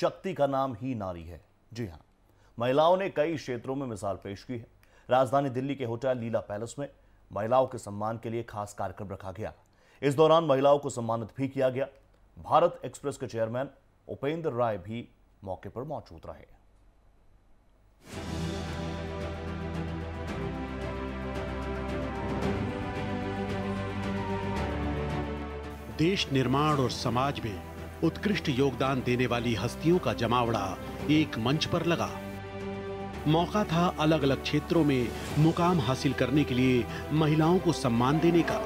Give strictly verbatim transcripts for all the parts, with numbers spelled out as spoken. शक्ति का नाम ही नारी है। जी हाँ, महिलाओं ने कई क्षेत्रों में मिसाल पेश की है। राजधानी दिल्ली के होटल लीला पैलेस में महिलाओं के सम्मान के लिए खास कार्यक्रम रखा गया। इस दौरान महिलाओं को सम्मानित भी किया गया। भारत एक्सप्रेस के चेयरमैन उपेंद्र राय भी मौके पर मौजूद रहे। देश निर्माण और समाज में उत्कृष्ट योगदान देने वाली हस्तियों का जमावड़ा एक मंच पर लगा। मौका था अलग अलग क्षेत्रों में मुकाम हासिल करने के लिए महिलाओं को सम्मान देने का।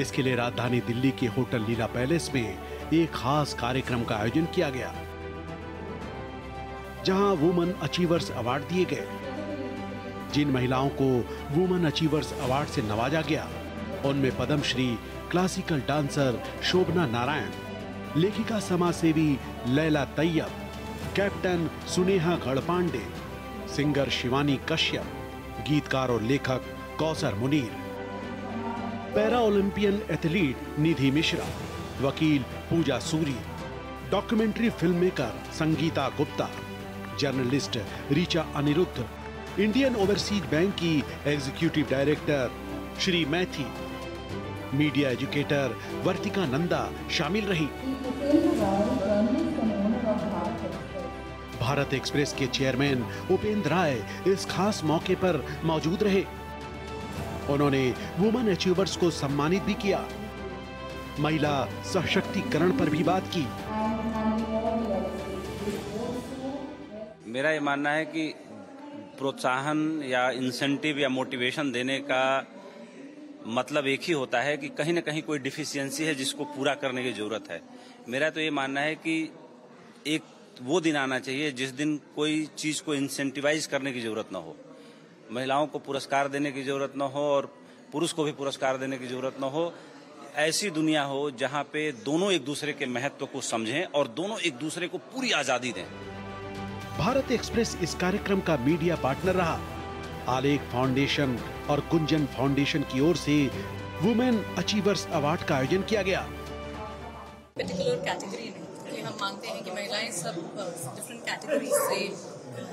इसके लिए राजधानी दिल्ली के होटल लीला पैलेस में एक खास कार्यक्रम का आयोजन किया गया, जहां वुमेन अचीवर्स अवार्ड दिए गए। जिन महिलाओं को वुमेन अचीवर्स अवार्ड से नवाजा गया उनमें पद्मश्री क्लासिकल डांसर शोभना नारायण, लेखिका समाज सेवी लैला तैयब, कैप्टन सुनेहा गढ़पांडे, सिंगर शिवानी कश्यप, गीतकार और लेखक Kausar Munir, para Olympian athlete Nidhi Mishra, वकील Pooja Suri, documentary film maker Sangeeta Gupta, journalist Richa Anirudh, Indian overseas bank की executive director Shri Maithi, media educator Vartika Nanda शामिल रही। भारत एक्सप्रेस के चेयरमैन उपेंद्र राय इस खास मौके पर मौजूद रहे। उन्होंने वुमेन अचीवर्स को सम्मानित भी किया। महिला सशक्तिकरण पर भी बात की। मेरा ये मानना है कि प्रोत्साहन या इंसेंटिव या मोटिवेशन देने का मतलब एक ही होता है कि कहीं ना कहीं कोई डिफिशियंसी है जिसको पूरा करने की जरूरत है। मेरा तो ये मानना है कि एक वो दिन आना चाहिए जिस दिन कोई चीज को इंसेंटिवाइज करने की जरूरत ना हो, महिलाओं को पुरस्कार देने की जरूरत ना हो और पुरुष को भी पुरस्कार देने की जरूरत ना हो। ऐसी दुनिया हो जहां पे दोनों एक दूसरे के महत्व को समझें और दोनों एक दूसरे को पूरी आजादी दें। भारत एक्सप्रेस इस कार्यक्रम का मीडिया पार्टनर रहा। आलोक फाउंडेशन और गुंजन फाउंडेशन की ओर से वुमेन अचीवर्स अवार्ड का आयोजन किया गया। पर्टिकुलर कैटेगरी में हम मानते हैं कि महिलाएं सब डिफरेंट कैटेगरी से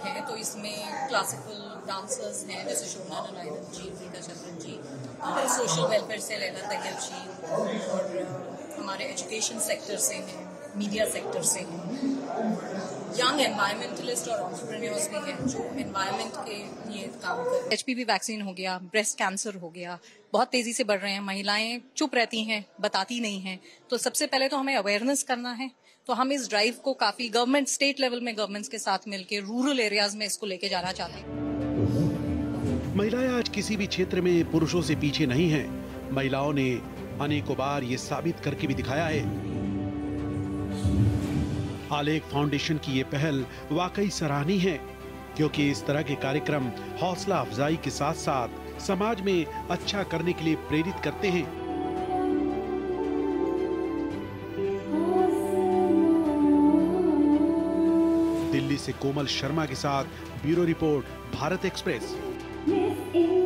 हैं, तो इसमें क्लासिकल डांसर्स हैं जैसे शोभना नारायण जी, रीता चंद्रन जी, और सोशल वेलफेयर से लैला तैयब जी, और हमारे एजुकेशन सेक्टर से हैं, मीडिया सेक्टर से हैं, यंग एनवायरमेंटलिस्ट और ऑन्टरप्रेन्योर्स भी हैं जो एनवायरमेंट के लिए काम करते हैं। एचपीवी वैक्सीन हो गया, ब्रेस्ट कैंसर हो गया, बहुत तेजी से बढ़ रहे हैं। महिलाएं चुप रहती हैं, बताती नहीं हैं, तो सबसे पहले तो हमें अवेयरनेस करना है। तो हम इस ड्राइव को काफी गवर्नमेंट स्टेट लेवल में गवर्नमेंट्स के साथ मिलकर रूरल एरियाज में इसको लेके जाना चाहते हैं। महिलाएं आज किसी भी क्षेत्र में पुरुषों से पीछे नहीं है। महिलाओं ने अनेकों बार ये साबित करके भी दिखाया है। आलोक फाउंडेशन की ये पहल वाकई सराहनीय है, क्योंकि इस तरह के कार्यक्रम हौसला अफजाई के साथ साथ समाज में अच्छा करने के लिए प्रेरित करते हैं। दिल्ली से कोमल शर्मा के साथ ब्यूरो रिपोर्ट, भारत एक्सप्रेस।